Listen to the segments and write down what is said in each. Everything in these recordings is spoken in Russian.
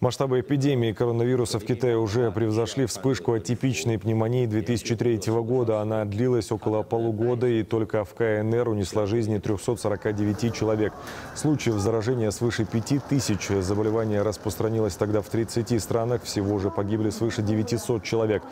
Масштабы эпидемии коронавируса в Китае уже превзошли вспышку атипичной пневмонии 2003 года. Она длилась около полугода, и только в КНР унесла жизни 349 человек. Случаев заражения свыше 5000. Заболевание распространилось тогда в 30 странах. Всего же погибли свыше 900 человек.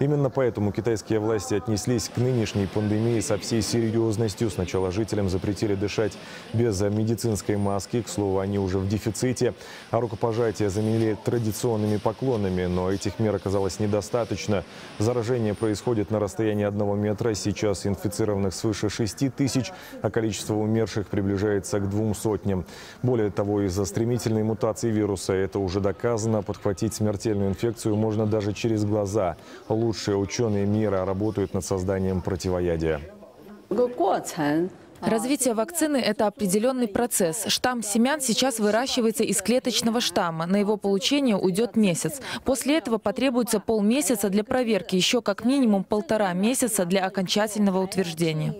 Именно поэтому китайские власти отнеслись к нынешней пандемии со всей серьезностью. Сначала жителям запретили дышать без медицинской маски. К слову, они уже в дефиците. А рукопожатие заменили традиционными поклонами, но этих мер оказалось недостаточно. Заражение происходит на расстоянии 1 метра. Сейчас инфицированных свыше 6000, а количество умерших приближается к 200. Более того, из-за стремительной мутации вируса, это уже доказано, подхватить смертельную инфекцию можно даже через глаза. Лучшие ученые мира работают над созданием противоядия. Развитие вакцины – это определенный процесс. Штамм семян сейчас выращивается из клеточного штамма. На его получение уйдет месяц. После этого потребуется полмесяца для проверки, еще как минимум 1,5 месяца для окончательного утверждения.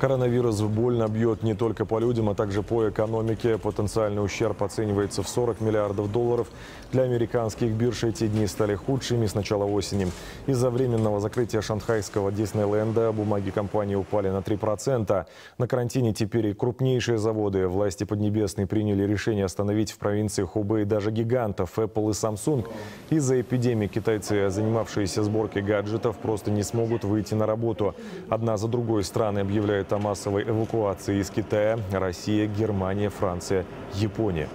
Коронавирус больно бьет не только по людям, а также по экономике. Потенциальный ущерб оценивается в 40 миллиардов долларов. Для американских бирж эти дни стали худшими с начала осени. Из-за временного закрытия шанхайского Диснейленда бумаги компании упали на 3%. На карантине теперь и крупнейшие заводы. Власти Поднебесной приняли решение остановить в провинции Хубей даже гигантов Apple и Samsung. Из-за эпидемии китайцы, занимавшиеся сборкой гаджетов, просто не смогут выйти на работу. Одна за другой страны объявляют о массовой эвакуации из Китая. Россия, Германия, Франция, Япония.